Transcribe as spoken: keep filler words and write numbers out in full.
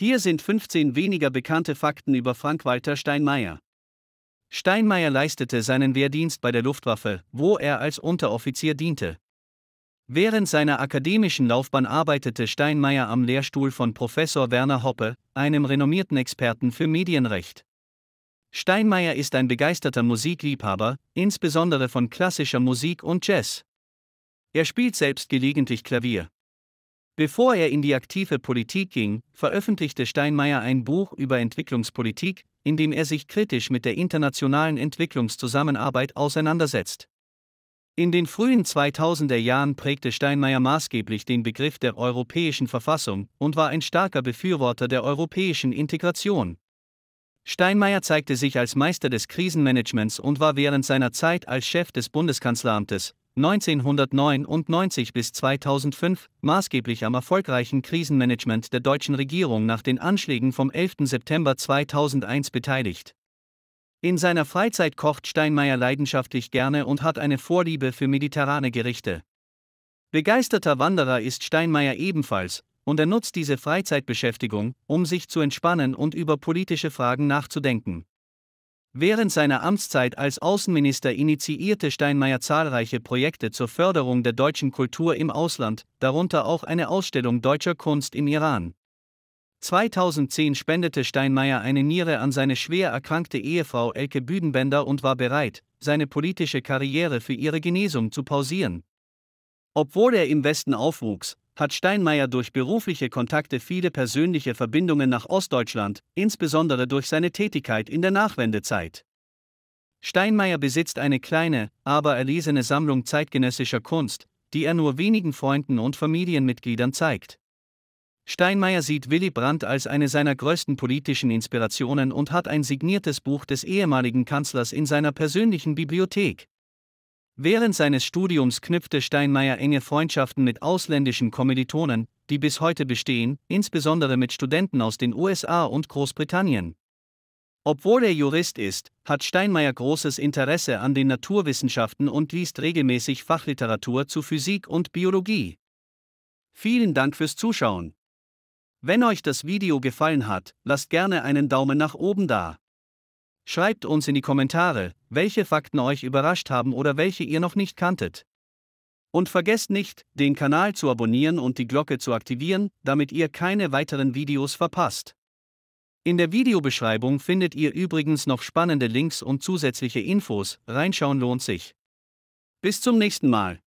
Hier sind fünfzehn weniger bekannte Fakten über Frank-Walter Steinmeier. Steinmeier leistete seinen Wehrdienst bei der Luftwaffe, wo er als Unteroffizier diente. Während seiner akademischen Laufbahn arbeitete Steinmeier am Lehrstuhl von Professor Werner Hoppe, einem renommierten Experten für Medienrecht. Steinmeier ist ein begeisterter Musikliebhaber, insbesondere von klassischer Musik und Jazz. Er spielt selbst gelegentlich Klavier. Bevor er in die aktive Politik ging, veröffentlichte Steinmeier ein Buch über Entwicklungspolitik, in dem er sich kritisch mit der internationalen Entwicklungszusammenarbeit auseinandersetzt. In den frühen zweitausender Jahren prägte Steinmeier maßgeblich den Begriff der europäischen Verfassung und war ein starker Befürworter der europäischen Integration. Steinmeier zeigte sich als Meister des Krisenmanagements und war während seiner Zeit als Chef des Bundeskanzleramtes neunzehnhundertneunundneunzig bis zweitausendfünf maßgeblich am erfolgreichen Krisenmanagement der deutschen Regierung nach den Anschlägen vom elften September zweitausendeins beteiligt. In seiner Freizeit kocht Steinmeier leidenschaftlich gerne und hat eine Vorliebe für mediterrane Gerichte. Begeisterter Wanderer ist Steinmeier ebenfalls, und er nutzt diese Freizeitbeschäftigung, um sich zu entspannen und über politische Fragen nachzudenken. Während seiner Amtszeit als Außenminister initiierte Steinmeier zahlreiche Projekte zur Förderung der deutschen Kultur im Ausland, darunter auch eine Ausstellung deutscher Kunst im Iran. zweitausendzehn spendete Steinmeier eine Niere an seine schwer erkrankte Ehefrau Elke Büdenbender und war bereit, seine politische Karriere für ihre Genesung zu pausieren. Obwohl er im Westen aufwuchs, hat Steinmeier durch berufliche Kontakte viele persönliche Verbindungen nach Ostdeutschland, insbesondere durch seine Tätigkeit in der Nachwendezeit. Steinmeier besitzt eine kleine, aber erlesene Sammlung zeitgenössischer Kunst, die er nur wenigen Freunden und Familienmitgliedern zeigt. Steinmeier sieht Willy Brandt als eine seiner größten politischen Inspirationen und hat ein signiertes Buch des ehemaligen Kanzlers in seiner persönlichen Bibliothek. Während seines Studiums knüpfte Steinmeier enge Freundschaften mit ausländischen Kommilitonen, die bis heute bestehen, insbesondere mit Studenten aus den U S A und Großbritannien. Obwohl er Jurist ist, hat Steinmeier großes Interesse an den Naturwissenschaften und liest regelmäßig Fachliteratur zu Physik und Biologie. Vielen Dank fürs Zuschauen. Wenn euch das Video gefallen hat, lasst gerne einen Daumen nach oben da. Schreibt uns in die Kommentare, welche Fakten euch überrascht haben oder welche ihr noch nicht kanntet. Und vergesst nicht, den Kanal zu abonnieren und die Glocke zu aktivieren, damit ihr keine weiteren Videos verpasst. In der Videobeschreibung findet ihr übrigens noch spannende Links und zusätzliche Infos, reinschauen lohnt sich. Bis zum nächsten Mal.